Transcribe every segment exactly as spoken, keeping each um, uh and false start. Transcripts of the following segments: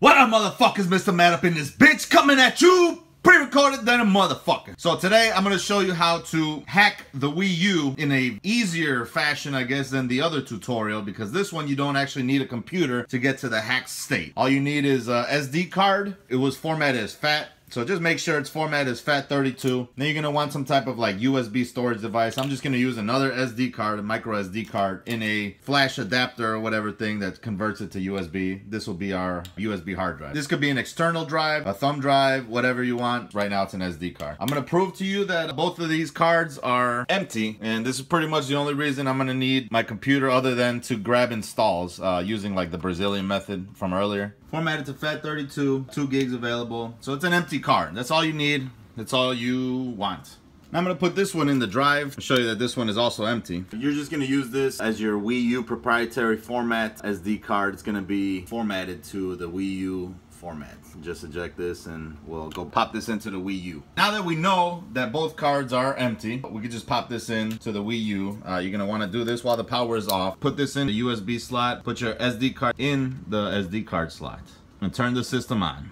What up, motherfuckers? Mister Matt up in this bitch, coming at you pre-recorded than a motherfucker. So today I'm gonna show you how to hack the Wii U in a easier fashion, I guess, than the other tutorial, because this one you don't actually need a computer to get to the hacked state. All you need is a S D card. It was formatted as FAT. So just make sure it's formatted as FAT thirty-two. Then you're gonna want some type of like U S B storage device. I'm just gonna use another S D card, a micro S D card, in a flash adapter or whatever thing that converts it to U S B. This will be our U S B hard drive. This could be an external drive, a thumb drive, whatever you want. Right now it's an S D card. I'm gonna prove to you that both of these cards are empty, and this is pretty much the only reason I'm gonna need my computer other than to grab installs uh, using like the Brazilian method from earlier. Formatted to FAT thirty-two, two gigs available. So it's an empty card. That's all you need. That's all you want. Now I'm gonna put this one in the drive and show you that this one is also empty. You're just gonna use this as your Wii U proprietary format S D card. It's gonna be formatted to the Wii U format. Just eject this and we'll go pop this into the Wii U. Now that we know that both cards are empty, we could just pop this in to the Wii U. Uh, you're gonna wanna do this while the power is off. Put this in the U S B slot, put your S D card in the S D card slot, and turn the system on.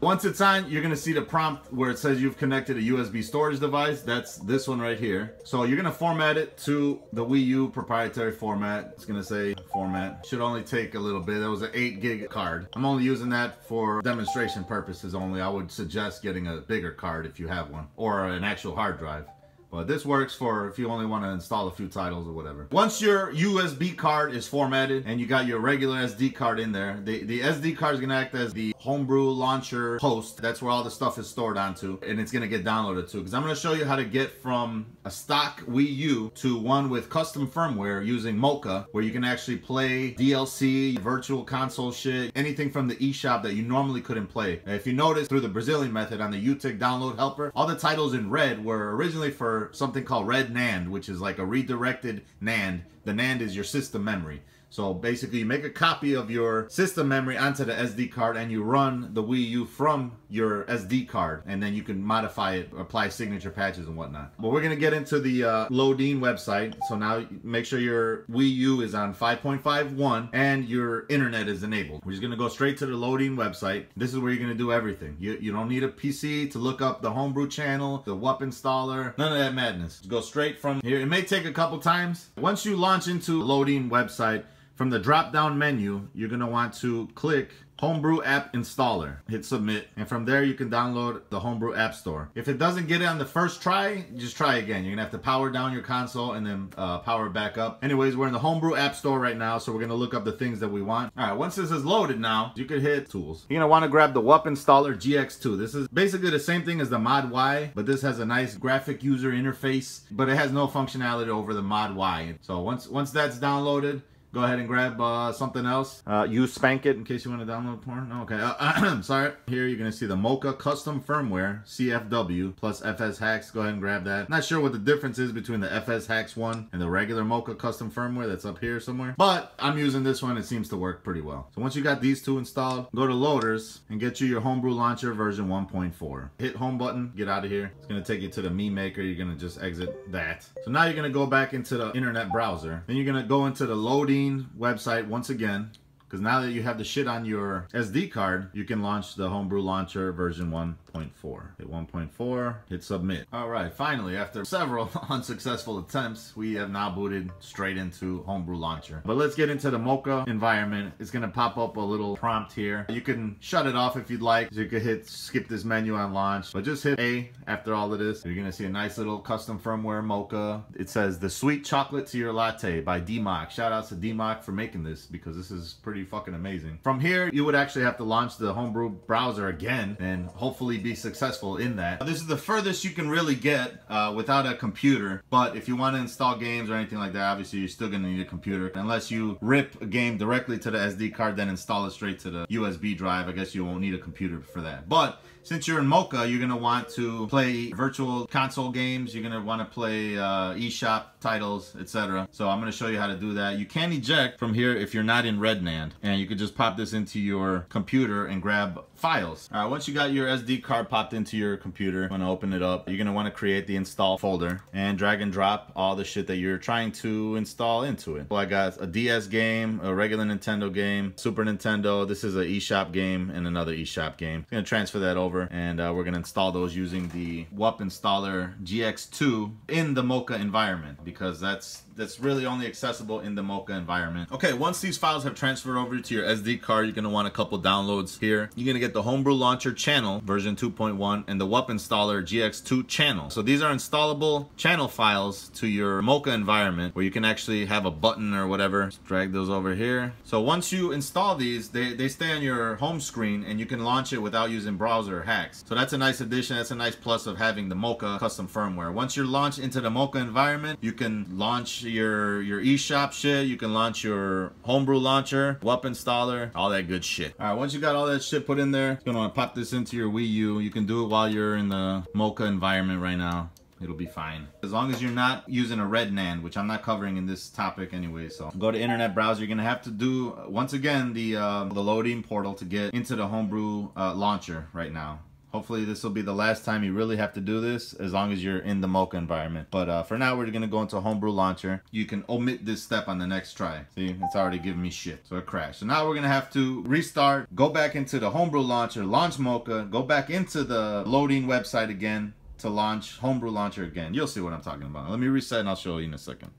Once it's on, you're gonna see the prompt where it says you've connected a U S B storage device. That's this one right here. So you're gonna format it to the Wii U proprietary format. It's gonna say format. Should only take a little bit. That was an eight gig card. I'm only using that for demonstration purposes only. I would suggest getting a bigger card if you have one, or an actual hard drive. But this works for if you only want to install a few titles or whatever. Once your U S B card is formatted and you got your regular S D card in there, the, the S D card is going to act as the Homebrew Launcher host. That's where all the stuff is stored onto, and it's going to get downloaded to. Because I'm going to show you how to get from a stock Wii U to one with custom firmware using Mocha, where you can actually play D L C, Virtual Console shit, anything from the eShop that you normally couldn't play. And if you notice, through the Brazilian method on the U T I C download helper, all the titles in red were originally for something called Red NAND, which is like a redirected NAND. The NAND is your system memory. So basically you make a copy of your system memory onto the S D card and you run the Wii U from your S D card, and then you can modify it, apply signature patches and whatnot. But we're gonna get into the uh, Loadiine website. So now make sure your Wii U is on five point five one and your internet is enabled. We're just gonna go straight to the Loadiine website. This is where you're gonna do everything. You, you don't need a P C to look up the Homebrew channel, the W U P installer, none of that madness. Just go straight from here. It may take a couple times. Once you launch into the Loadiine website, from the drop-down menu, you're gonna want to click Homebrew App Installer, hit submit, and from there you can download the Homebrew App Store. If it doesn't get it on the first try, just try again. You're gonna have to power down your console and then uh, power back up. Anyways, we're in the Homebrew App Store right now, so we're gonna look up the things that we want. All right, once this is loaded now, you could hit tools. You're gonna wanna grab the W U P Installer G X two. This is basically the same thing as the Mod Y, but this has a nice graphic user interface, but it has no functionality over the Mod Y. So once, once that's downloaded, go ahead and grab uh, something else. Uh, you spank it in case you want to download porn. No, okay, uh, sorry. Here you're gonna see the Mocha Custom Firmware C F W plus F S Hacks. Go ahead and grab that. Not sure what the difference is between the F S Hacks one and the regular Mocha Custom Firmware that's up here somewhere, but I'm using this one. It seems to work pretty well. So once you got these two installed, go to Loaders and get you your Homebrew Launcher version one point four. Hit Home button, get out of here. It's gonna take you to the Me Maker. You're gonna just exit that. So now you're gonna go back into the internet browser. Then you're gonna go into the Loadiine website once again, because now that you have the shit on your S D card, you can launch the Homebrew Launcher version one point four. Hit one point four, hit submit. All right, finally, after several unsuccessful attempts, we have now booted straight into Homebrew Launcher. But let's get into the Mocha environment. It's gonna pop up a little prompt here. You can shut it off if you'd like. You could hit skip this menu on launch, but just hit A after all of this. You're gonna see a nice little custom firmware Mocha. It says the sweet chocolate to your latte by D M O C. Shout out to D M O C for making this, because this is pretty fucking amazing. From here, you would actually have to launch the Homebrew browser again and hopefully be successful in that. Now, this is the furthest you can really get uh, without a computer, but if you want to install games or anything like that, obviously you're still going to need a computer, unless you rip a game directly to the S D card, then install it straight to the U S B drive. I guess you won't need a computer for that. But since you're in Mocha, you're going to want to play Virtual Console games, you're going to want to play uh, eShop titles, et cetera. So I'm going to show you how to do that. You can eject from here if you're not in Red NAND, and you could just pop this into your computer and grab files. All right, once you got your S D card card popped into your computer, you want to open it up, you're going to want to create the install folder and drag and drop all the shit that you're trying to install into it. So I got a D S game, a regular Nintendo game, Super Nintendo, this is an eShop game, and another eShop game. I'm going to transfer that over, and uh, we're going to install those using the W U P Installer G X two in the Mocha environment, because that's that's really only accessible in the Mocha environment. Okay, once these files have transferred over to your S D card, you're gonna want a couple downloads here. You're gonna get the Homebrew Launcher channel, version two point one, and the W U P Installer G X two channel. So these are installable channel files to your Mocha environment, where you can actually have a button or whatever. Just drag those over here. So once you install these, they, they stay on your home screen, and you can launch it without using browser or hacks. So that's a nice addition, that's a nice plus of having the Mocha custom firmware. Once you're launched into the Mocha environment, you can launch your your eShop shit, you can launch your Homebrew Launcher, W U P Installer, all that good shit. All right, once you got all that shit put in there, you're gonna wanna pop this into your Wii U. You can do it while you're in the Mocha environment right now. It'll be fine. As long as you're not using a Red NAND, which I'm not covering in this topic anyway, so go to internet browser. You're gonna have to do, once again, the, uh, the Loadiine portal to get into the Homebrew uh, Launcher right now. Hopefully this will be the last time you really have to do this, as long as you're in the Mocha environment. But uh, for now, we're gonna go into Homebrew Launcher. You can omit this step on the next try. See, it's already giving me shit, so it crashed. So now we're gonna have to restart, go back into the Homebrew Launcher, launch Mocha, go back into the Loadiine website again to launch Homebrew Launcher again. You'll see what I'm talking about. Let me reset and I'll show you in a second.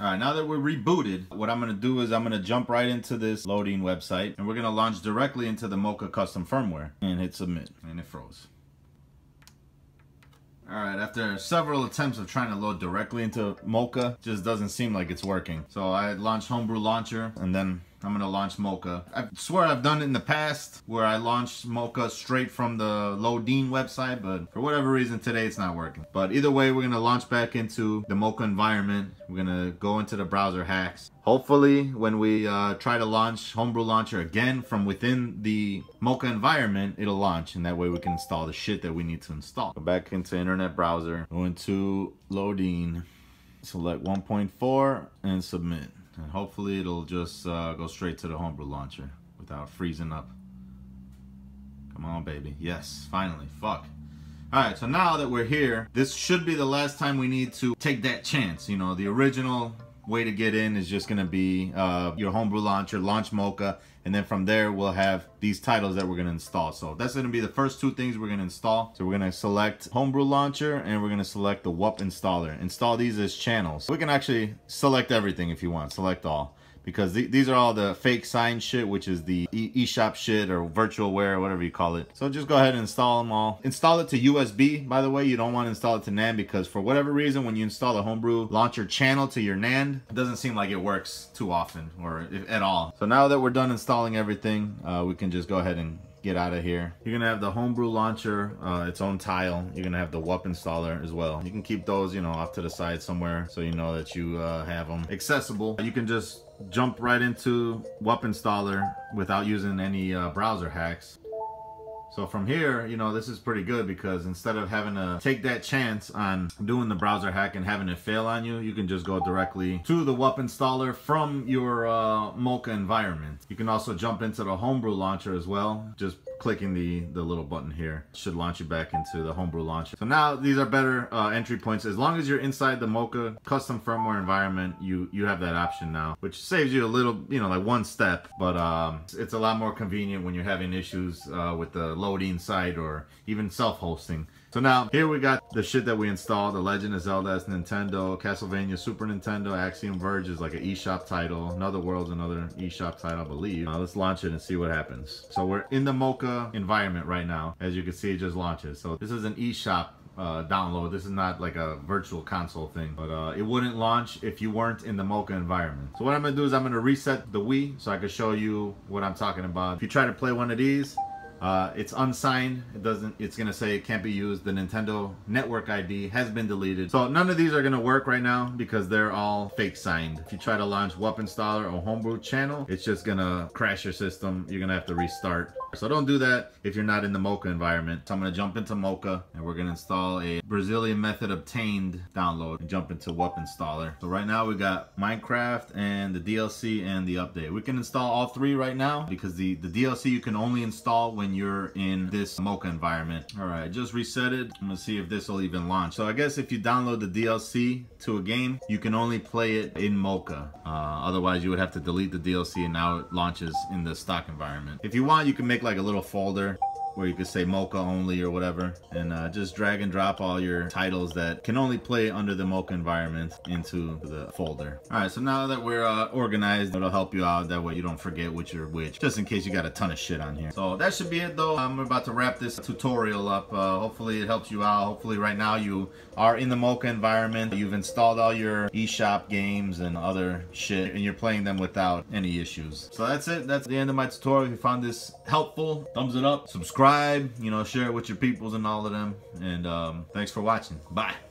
All right, now that we're rebooted, what I'm gonna do is I'm gonna jump right into this Loadiine website, and we're gonna launch directly into the Mocha custom firmware and hit submit, and it froze. All right, after several attempts of trying to load directly into Mocha, it just doesn't seem like it's working. So I launched Homebrew Launcher, and then I'm gonna launch Mocha. I swear I've done it in the past where I launched Mocha straight from the Loadiine website, but for whatever reason today it's not working. But either way, we're gonna launch back into the Mocha environment. We're gonna go into the browser hacks. Hopefully when we uh, try to launch Homebrew Launcher again from within the Mocha environment, it'll launch, and that way we can install the shit that we need to install. Go back into internet browser, go into Loadiine, select one point four and submit. And hopefully it'll just uh, go straight to the Homebrew Launcher without freezing up. Come on, baby. Yes, finally. Fuck. Alright, so now that we're here, this should be the last time we need to take that chance. You know, the original way to get in is just going to be uh, your Homebrew Launcher, launch Mocha, and then from there we'll have these titles that we're going to install. So that's going to be the first two things we're going to install. So we're going to select Homebrew Launcher, and we're going to select the W U P Installer. Install these as channels. We can actually select everything if you want, select all, because th these are all the fake sign shit, which is the eShop shit or virtualware or whatever you call it. So just go ahead and install them all. Install it to U S B, by the way. You don't want to install it to NAND, because for whatever reason, when you install the Homebrew Launcher channel to your NAND, it doesn't seem like it works too often or if at all. So now that we're done installing everything, uh, we can just go ahead and get out of here. You're gonna have the Homebrew Launcher, uh, its own tile. You're gonna have the W U P Installer as well. You can keep those, you know, off to the side somewhere, so you know that you uh, have them accessible. You can just jump right into W U P Installer without using any uh, browser hacks. So from here, you know, this is pretty good, because instead of having to take that chance on doing the browser hack and having it fail on you, you can just go directly to the W U P Installer from your uh, Mocha environment. You can also jump into the Homebrew Launcher as well, just clicking the, the little button here. It should launch you back into the Homebrew Launcher. So now these are better uh, entry points. As long as you're inside the Mocha custom firmware environment, you, you have that option now, which saves you a little, you know, like one step, but um, it's, it's a lot more convenient when you're having issues uh, with the Loadiine site or even self-hosting. So now here we got the shit that we installed: The Legend of Zelda, Nintendo, Castlevania, Super Nintendo, Axiom Verge is like an eShop title, Another World's another eShop title, I believe. Now let's launch it and see what happens. So we're in the Mocha environment right now. As you can see, it just launches. So this is an eShop uh, download. This is not like a virtual console thing, but uh, it wouldn't launch if you weren't in the Mocha environment. So what I'm gonna do is I'm gonna reset the Wii so I can show you what I'm talking about. If you try to play one of these, Uh, it's unsigned. It doesn't. It's gonna say it can't be used. The Nintendo network I D has been deleted. So none of these are gonna work right now because they're all fake signed. If you try to launch W U P Installer or Homebrew Channel, it's just gonna crash your system. You're gonna have to restart. So don't do that if you're not in the Mocha environment. So I'm gonna jump into Mocha and we're gonna install a Brazilian method obtained download and jump into W U P installer. So right now we got Minecraft and the D L C and the update. We can install all three right now because the, the D L C you can only install when you're in this Mocha environment. All right, just reset it. I'm gonna see if this will even launch. So I guess if you download the D L C to a game, you can only play it in Mocha. Uh, otherwise you would have to delete the D L C and now it launches in the stock environment. If you want, you can make like a little folder where you could say Mocha only or whatever, and uh, just drag and drop all your titles that can only play under the Mocha environment into the folder. All right, so now that we're uh, organized, it'll help you out. That way you don't forget which are which, just in case you got a ton of shit on here. So that should be it though. I'm about to wrap this tutorial up. Uh, hopefully it helps you out. Hopefully right now you are in the Mocha environment. You've installed all your eShop games and other shit, and you're playing them without any issues. So that's it. That's the end of my tutorial. If you found this helpful, thumbs it up, subscribe, you know, share it with your peoples and all of them, and um thanks for watching. Bye.